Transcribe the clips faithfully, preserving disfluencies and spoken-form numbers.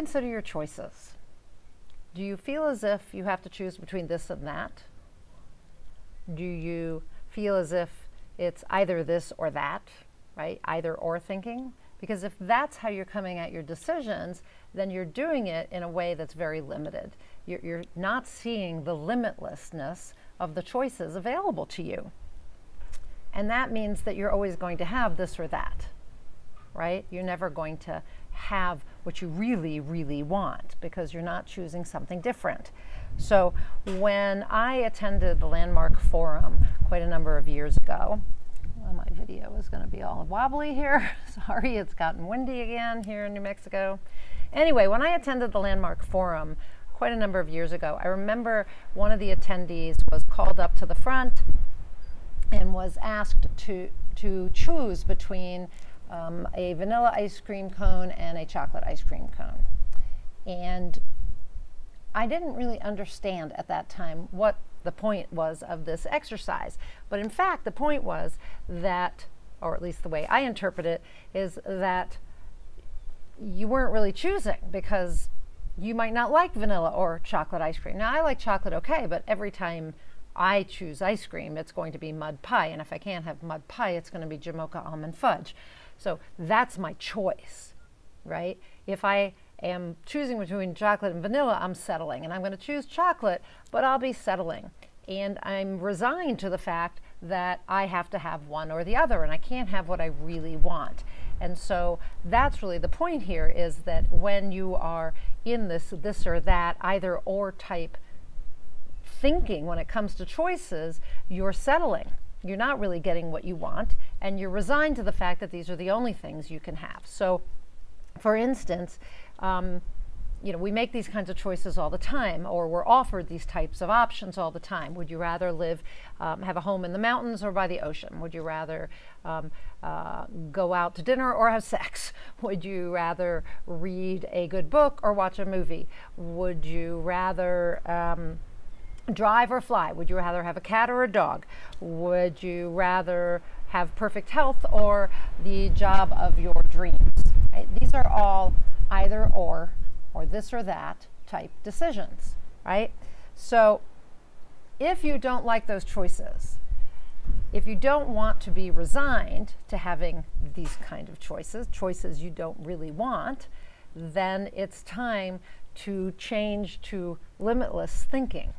consider your choices. Do you feel as if you have to choose between this and that? Do you feel as if it's either this or that, right? Either or thinking? Because if that's how you're coming at your decisions, then you're doing it in a way that's very limited. You're, you're not seeing the limitlessness of the choices available to you. And that means that you're always going to have this or that, right? You're never going to have what you really, really want because you're not choosing something different. So when I attended the Landmark Forum quite a number of years ago, well, my video is going to be all wobbly here. Sorry, it's gotten windy again here in New Mexico. Anyway, when I attended the Landmark Forum quite a number of years ago, I remember one of the attendees was called up to the front and was asked to, to choose between Um, a vanilla ice cream cone and a chocolate ice cream cone. And I didn't really understand at that time what the point was of this exercise. But in fact, the point was that, or at least the way I interpret it, is that you weren't really choosing because you might not like vanilla or chocolate ice cream. Now, I like chocolate okay, but every time I choose ice cream, it's going to be mud pie. And if I can't have mud pie, it's going to be Jamocha almond fudge. So that's my choice, right? If I am choosing between chocolate and vanilla, I'm settling. And I'm going to choose chocolate, but I'll be settling. And I'm resigned to the fact that I have to have one or the other, and I can't have what I really want. And so that's really the point here, is that when you are in this this or that, either or type thinking when it comes to choices, you're settling. You're not really getting what you want, and you're resigned to the fact that these are the only things you can have. So, for instance, um, you know, we make these kinds of choices all the time, or we're offered these types of options all the time. Would you rather live, um, have a home in the mountains or by the ocean? Would you rather um, uh, go out to dinner or have sex? Would you rather read a good book or watch a movie? Would you rather um, drive or fly? Would you rather have a cat or a dog? Would you rather have perfect health or the job of your dreams? Right? These are all either or, or this or that type decisions, right? So if you don't like those choices, if you don't want to be resigned to having these kind of choices, choices you don't really want, then it's time to change to limitless thinking.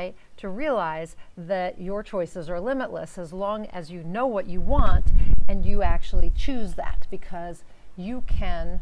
Right? To realize that your choices are limitless as long as you know what you want and you actually choose that, because you can,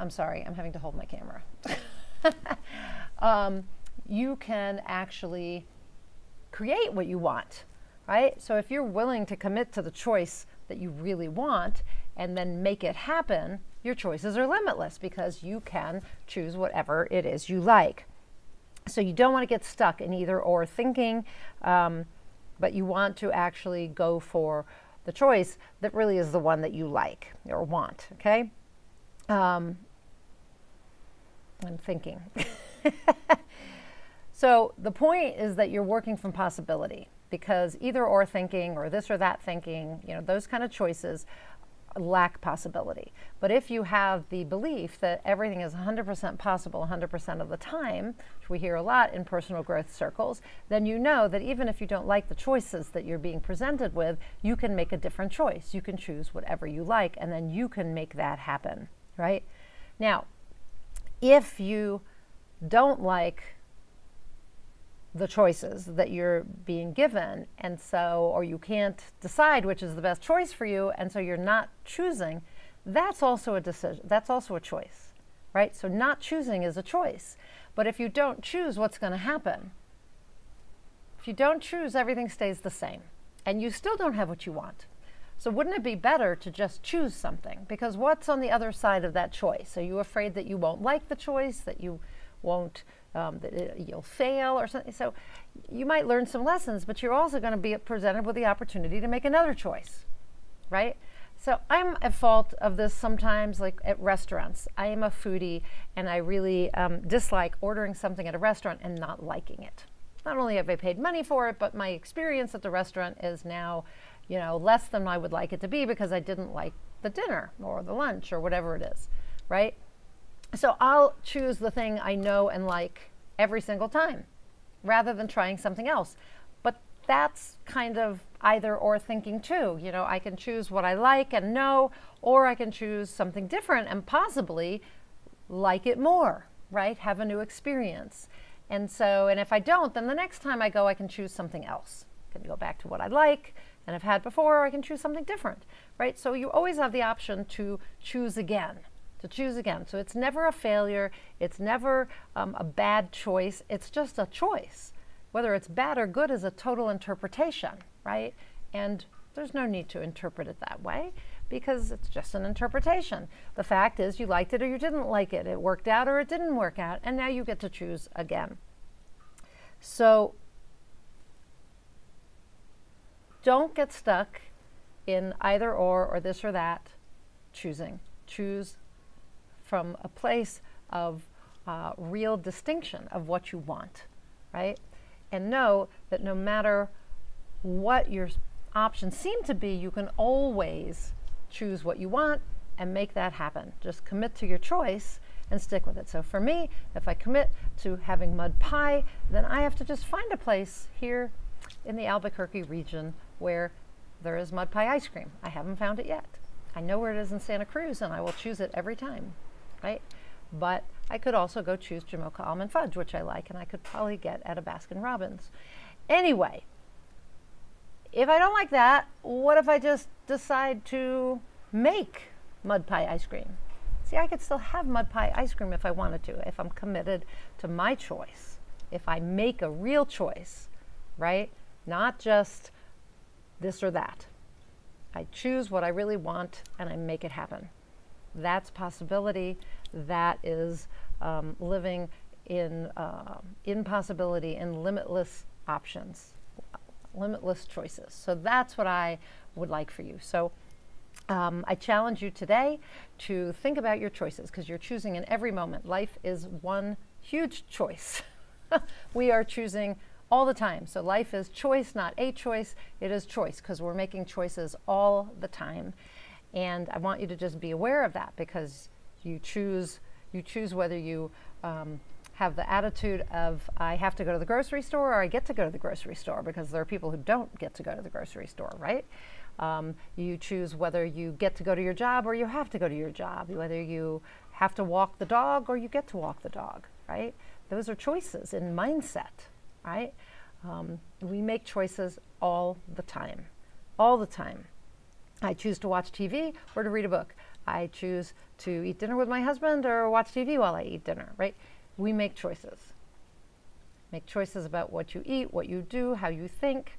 I'm sorry, I'm having to hold my camera. um, you can actually create what you want, right? So if you're willing to commit to the choice that you really want and then make it happen, your choices are limitless because you can choose whatever it is you like. So you don't want to get stuck in either or thinking, um, but you want to actually go for the choice that really is the one that you like or want, okay? Um, I'm thinking. So the point is that you're working from possibility, because either or thinking or this or that thinking, you know, those kind of choices lack possibility. But if you have the belief that everything is one hundred percent possible one hundred percent of the time, which we hear a lot in personal growth circles, then you know that even if you don't like the choices that you're being presented with, you can make a different choice. You can choose whatever you like, and then you can make that happen, right? Now, if you don't like the choices that you're being given, and so, or you can't decide which is the best choice for you, and so you're not choosing, that's also a decision, that's also a choice, right? So not choosing is a choice. But if you don't choose, what's going to happen? If you don't choose, everything stays the same, and you still don't have what you want. So wouldn't it be better to just choose something? Because what's on the other side of that choice? Are you afraid that you won't like the choice, that you won't, Um, that it, you'll fail or something? So you might learn some lessons, but you're also going to be presented with the opportunity to make another choice, right? So I'm at fault of this sometimes, like at restaurants. I am a foodie, and I really um, dislike ordering something at a restaurant and not liking it. Not only have I paid money for it, but my experience at the restaurant is now, you know, less than I would like it to be because I didn't like the dinner or the lunch or whatever it is, right? So I'll choose the thing I know and like every single time rather than trying something else. But that's kind of either or thinking too. You know, I can choose what I like and know, or I can choose something different and possibly like it more, right? Have a new experience. And so, and if I don't, then the next time I go, I can choose something else. I can go back to what I like and have had before, or I can choose something different, right? So you always have the option to choose again. to choose again. So it's never a failure. It's never um, a bad choice. It's just a choice. Whether it's bad or good is a total interpretation, right? And there's no need to interpret it that way because it's just an interpretation. The fact is you liked it or you didn't like it. It worked out or it didn't work out. And now you get to choose again. So don't get stuck in either or or this or that choosing. Choose from a place of uh, real distinction of what you want, right? And know that no matter what your options seem to be, you can always choose what you want and make that happen. Just commit to your choice and stick with it. So for me, if I commit to having mud pie, then I have to just find a place here in the Albuquerque region where there is mud pie ice cream. I haven't found it yet. I know where it is in Santa Cruz and I will choose it every time. Right? But I could also go choose Jamocha almond fudge, which I like, and I could probably get at a Baskin Robbins. Anyway, if I don't like that, what if I just decide to make mud pie ice cream? See, I could still have mud pie ice cream if I wanted to, if I'm committed to my choice, if I make a real choice, right? Not just this or that. I choose what I really want and I make it happen. That's possibility. That is um, living in uh, impossibility and limitless options, limitless choices. So that's what I would like for you. So um, I challenge you today to think about your choices because you're choosing in every moment. Life is one huge choice. We are choosing all the time. So life is choice, not a choice. It is choice because we're making choices all the time. And I want you to just be aware of that because you choose you choose whether you um, have the attitude of I have to go to the grocery store or I get to go to the grocery store, because there are people who don't get to go to the grocery store, right? Um, you choose whether you get to go to your job or you have to go to your job, whether you have to walk the dog or you get to walk the dog, right? Those are choices in mindset, right? Um, we make choices all the time, all the time. I choose to watch T V or to read a book. I choose to eat dinner with my husband or watch T V while I eat dinner, right? We make choices. Make choices about what you eat, what you do, how you think.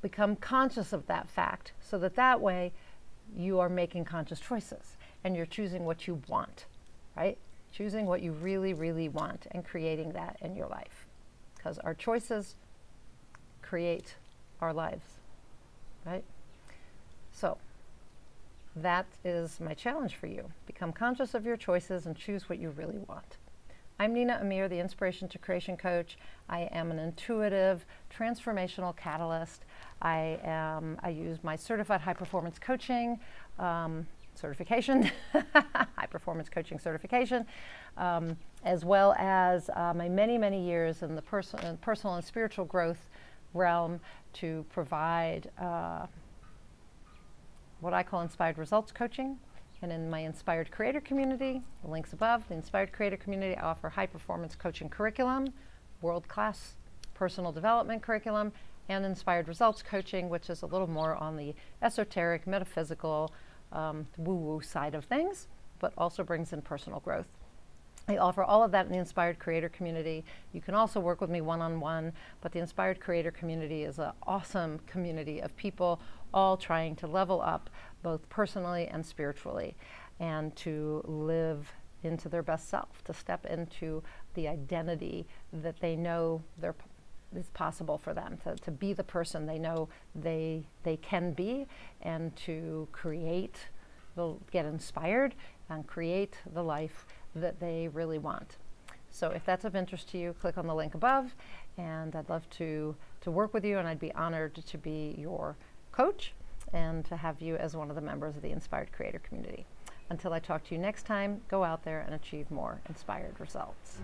Become conscious of that fact so that that way you are making conscious choices and you're choosing what you want, right? Choosing what you really, really want and creating that in your life, because our choices create our lives, right? So that is my challenge for you. Become conscious of your choices and choose what you really want. I'm Nina Amir, the Inspiration to Creation Coach. I am an intuitive, transformational catalyst. I, am, I use my Certified High Performance Coaching um, certification, High Performance Coaching certification, um, as well as uh, my many, many years in the pers personal and spiritual growth realm to provide uh, what I call Inspired Results Coaching, and in my Inspired Creator Community, the link's above, the Inspired Creator Community, I offer high performance coaching curriculum, world-class personal development curriculum, and Inspired Results Coaching, which is a little more on the esoteric, metaphysical, um, woo-woo side of things, but also brings in personal growth. I offer all of that in the Inspired Creator Community. You can also work with me one-on-one, but the Inspired Creator Community is an awesome community of people all trying to level up both personally and spiritually and to live into their best self, to step into the identity that they know they're, is possible for them, to, to be the person they know they, they can be and to create, the, get inspired and create the life that they really want. So if that's of interest to you, click on the link above and I'd love to, to work with you, and I'd be honored to be your coach and to have you as one of the members of the Inspired Creator Community. Until I talk to you next time, go out there and achieve more inspired results.